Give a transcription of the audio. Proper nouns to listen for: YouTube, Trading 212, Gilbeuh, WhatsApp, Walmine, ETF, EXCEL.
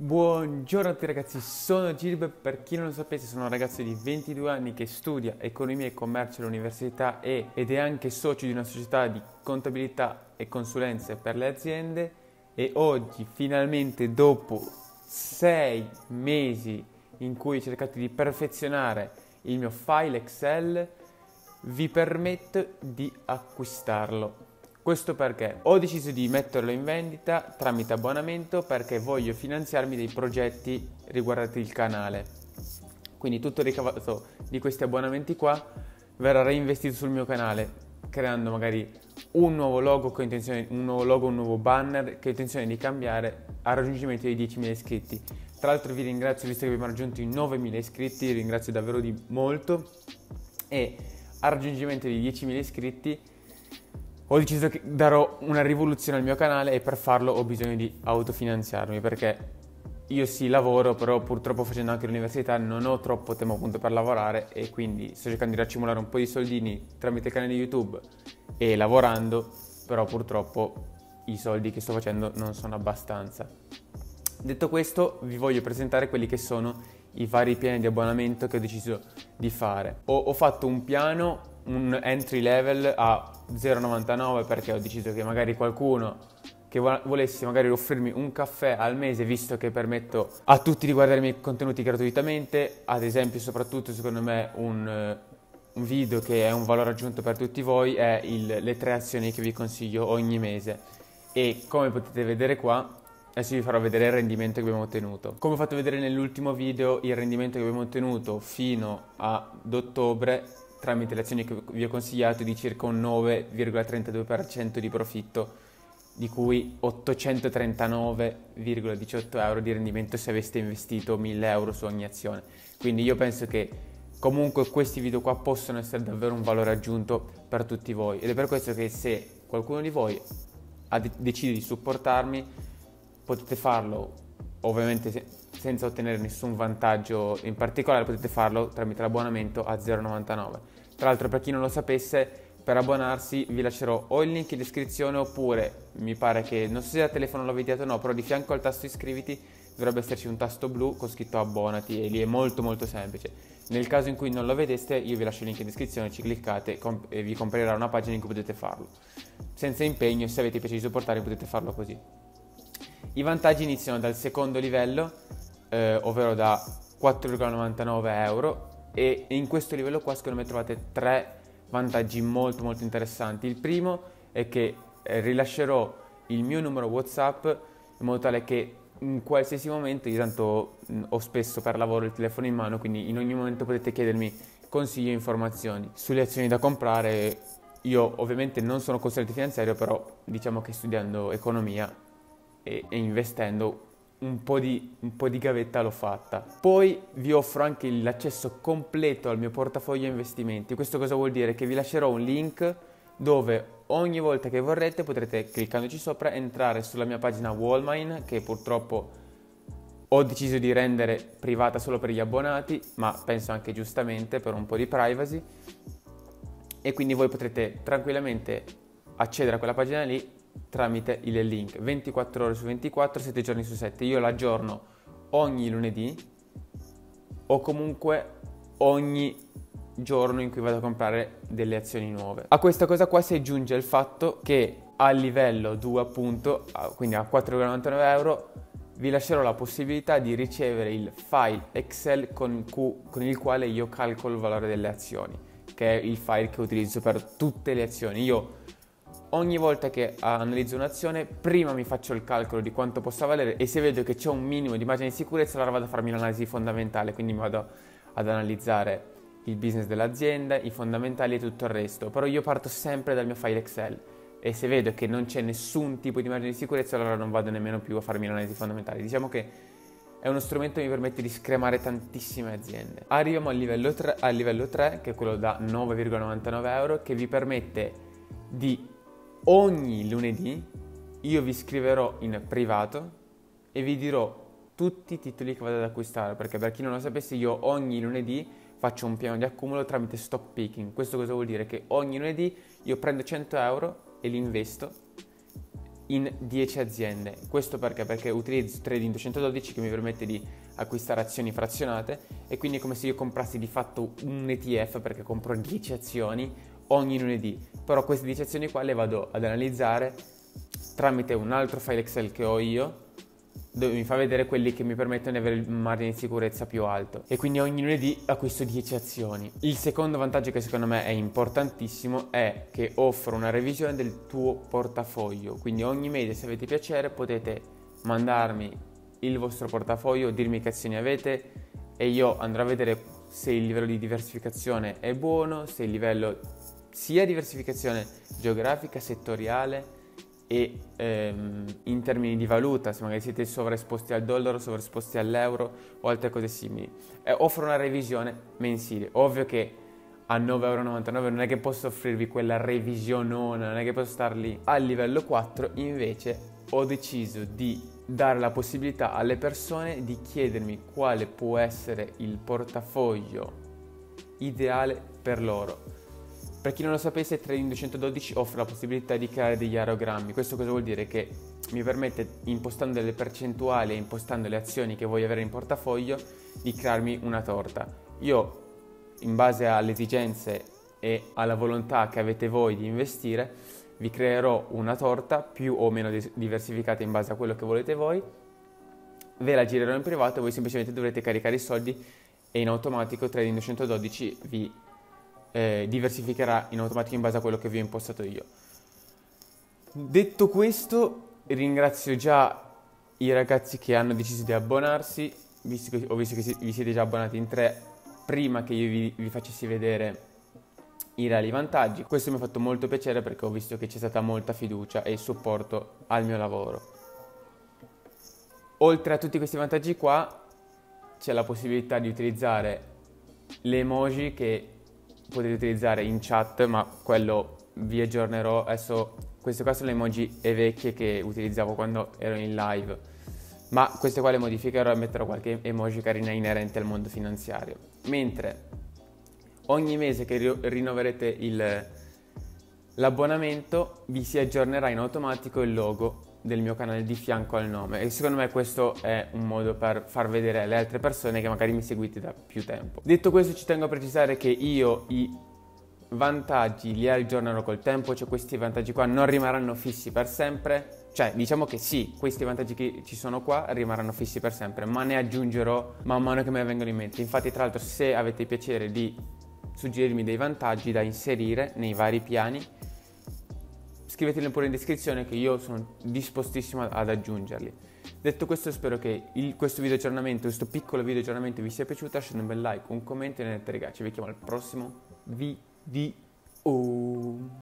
Buongiorno a tutti ragazzi, sono Gilbeuh. Per chi non lo sapesse, sono un ragazzo di 22 anni che studia economia e commercio all'università ed è anche socio di una società di contabilità e consulenze per le aziende, e oggi finalmente, dopo 6 mesi in cui ho cercato di perfezionare il mio file Excel, vi permetto di acquistarlo. Questo perché ho deciso di metterlo in vendita tramite abbonamento, perché voglio finanziarmi dei progetti riguardanti il canale. Quindi tutto il ricavato di questi abbonamenti qua verrà reinvestito sul mio canale, creando magari un nuovo logo, un nuovo banner che ho intenzione di cambiare al raggiungimento dei 10.000 iscritti. Tra l'altro vi ringrazio, visto che abbiamo raggiunto i 9.000 iscritti, vi ringrazio davvero di molto, e al raggiungimento dei 10.000 iscritti ho deciso che darò una rivoluzione al mio canale, e per farlo ho bisogno di autofinanziarmi, perché io sì lavoro, però purtroppo facendo anche l'università non ho troppo tempo appunto per lavorare, e quindi sto cercando di raccimolare un po' di soldini tramite il canale YouTube e lavorando, però purtroppo i soldi che sto facendo non sono abbastanza. Detto questo, vi voglio presentare quelli che sono i vari piani di abbonamento che ho deciso di fare. Ho fatto un piano, un entry level a 0,99, perché ho deciso che magari qualcuno che volesse magari offrirmi un caffè al mese, visto che permetto a tutti di guardare i miei contenuti gratuitamente, ad esempio, soprattutto secondo me un video che è un valore aggiunto per tutti voi è le 3 azioni che vi consiglio ogni mese, e come potete vedere qua adesso vi farò vedere il rendimento che abbiamo ottenuto. Come ho fatto vedere nell'ultimo video, il rendimento che abbiamo ottenuto fino ad ottobre tramite le azioni che vi ho consigliato di circa un 9,32% di profitto, di cui 839,18 euro di rendimento se aveste investito 1000 euro su ogni azione. Quindi io penso che comunque questi video qua possono essere davvero un valore aggiunto per tutti voi, ed è per questo che se qualcuno di voi decide di supportarmi potete farlo, ovviamente senza ottenere nessun vantaggio in particolare. Potete farlo tramite l'abbonamento a 0,99. Tra l'altro, per chi non lo sapesse, per abbonarsi vi lascerò o il link in descrizione, oppure mi pare che, non so se da telefono lo vediate o no, però di fianco al tasto iscriviti dovrebbe esserci un tasto blu con scritto abbonati, e lì è molto molto semplice. Nel caso in cui non lo vedeste, io vi lascio il link in descrizione, ci cliccate e vi comparirà una pagina in cui potete farlo senza impegno. Se avete piacere di supportare potete farlo così. I vantaggi iniziano dal secondo livello, ovvero da 4,99 euro, e in questo livello qua secondo me trovate 3 vantaggi molto molto interessanti. Il primo è che rilascerò il mio numero WhatsApp, in modo tale che in qualsiasi momento, io tanto ho spesso per lavoro il telefono in mano, quindi in ogni momento potete chiedermi consigli e informazioni sulle azioni da comprare. Io ovviamente non sono consulente finanziario, però diciamo che studiando economia e investendo un po' di gavetta l'ho fatta. Poi vi offro anche l'accesso completo al mio portafoglio investimenti. Questo cosa vuol dire? Che vi lascerò un link dove ogni volta che vorrete potrete, cliccandoci sopra, entrare sulla mia pagina Walmine, che purtroppo ho deciso di rendere privata solo per gli abbonati, ma penso anche giustamente per un po' di privacy, e quindi voi potrete tranquillamente accedere a quella pagina lì tramite il link 24 ore su 24, 7 giorni su 7. Io l'aggiorno ogni lunedì, o comunque ogni giorno in cui vado a comprare delle azioni nuove. A questa cosa qua si aggiunge il fatto che al livello 2, appunto, quindi a 4,99 euro, vi lascerò la possibilità di ricevere il file Excel con il quale io calcolo il valore delle azioni, che è il file che utilizzo per tutte le azioni. Io ogni volta che analizzo un'azione, prima mi faccio il calcolo di quanto possa valere, e se vedo che c'è un minimo di margine di sicurezza, allora vado a farmi l'analisi fondamentale, quindi mi vado ad analizzare il business dell'azienda, i fondamentali e tutto il resto. Però io parto sempre dal mio file Excel, e se vedo che non c'è nessun tipo di margine di sicurezza, allora non vado nemmeno più a farmi l'analisi fondamentale. Diciamo che è uno strumento che mi permette di scremare tantissime aziende. Arriviamo al livello 3, che è quello da 9,99 euro, che vi permette di ogni lunedì io vi scriverò in privato e vi dirò tutti i titoli che vado ad acquistare, perché per chi non lo sapesse, io ogni lunedì faccio un piano di accumulo tramite stock picking. Questo cosa vuol dire? Che ogni lunedì io prendo 100 euro e li investo, in 10 aziende. Questo perché? Perché utilizzo Trading 212 che mi permette di acquistare azioni frazionate e quindi è come se io comprassi di fatto un ETF, perché compro 10 azioni ogni lunedì, però queste 10 azioni qua le vado ad analizzare tramite un altro file Excel che ho io, dove mi fa vedere quelli che mi permettono di avere il margine di sicurezza più alto, e quindi ogni lunedì acquisto 10 azioni. Il secondo vantaggio, che secondo me è importantissimo, è che offro una revisione del tuo portafoglio, quindi ogni mese, se avete piacere, potete mandarmi il vostro portafoglio, dirmi che azioni avete e io andrò a vedere se il livello di diversificazione è buono, se il livello sia diversificazione geografica, settoriale e in termini di valuta, se magari siete sovraesposti al dollaro, sovraesposti all'euro o altre cose simili. Offro una revisione mensile. Ovvio che a 9,99 euro non è che posso offrirvi quella revisionona, non è che posso star lì. Al livello 4 invece ho deciso di dare la possibilità alle persone di chiedermi quale può essere il portafoglio ideale per loro. Per chi non lo sapesse, Trading 212 offre la possibilità di creare degli aerogrammi. Questo cosa vuol dire? Che mi permette, impostando le percentuali e impostando le azioni che voglio avere in portafoglio, di crearmi una torta. Io, in base alle esigenze e alla volontà che avete voi di investire, vi creerò una torta più o meno diversificata in base a quello che volete voi, ve la girerò in privato e voi semplicemente dovrete caricare i soldi e in automatico Trading 212 vi diversificherà in automatico in base a quello che vi ho impostato io. Detto questo, ringrazio già i ragazzi che hanno deciso di abbonarsi, visto che ho visto che vi siete già abbonati in 3 prima che io vi facessi vedere i reali vantaggi. Questo mi ha fatto molto piacere, perché ho visto che c'è stata molta fiducia e supporto al mio lavoro. Oltre a tutti questi vantaggi qua, c'è la possibilità di utilizzare le emoji che potete utilizzare in chat, ma quello vi aggiornerò. Adesso, queste qua sono le emoji vecchie che utilizzavo quando ero in live, ma queste qua le modificherò e metterò qualche emoji carina inerente al mondo finanziario. Mentre ogni mese che rinnoverete l'abbonamento, vi si aggiornerà in automatico il logo del mio canale di fianco al nome, e secondo me questo è un modo per far vedere alle altre persone che magari mi seguite da più tempo. Detto questo, ci tengo a precisare che io i vantaggi li aggiornerò col tempo, cioè questi vantaggi qua non rimarranno fissi per sempre, cioè diciamo che sì, questi vantaggi che ci sono qua rimarranno fissi per sempre, ma ne aggiungerò man mano che me ne vengono in mente. Infatti, tra l'altro, se avete piacere di suggerirmi dei vantaggi da inserire nei vari piani, scrivetelo pure in descrizione, che io sono dispostissimo ad aggiungerli. Detto questo, spero che questo piccolo video aggiornamento vi sia piaciuto. Lasciate un bel like, un commento e non dimenticate, ragazzi, vi chiamo al prossimo video.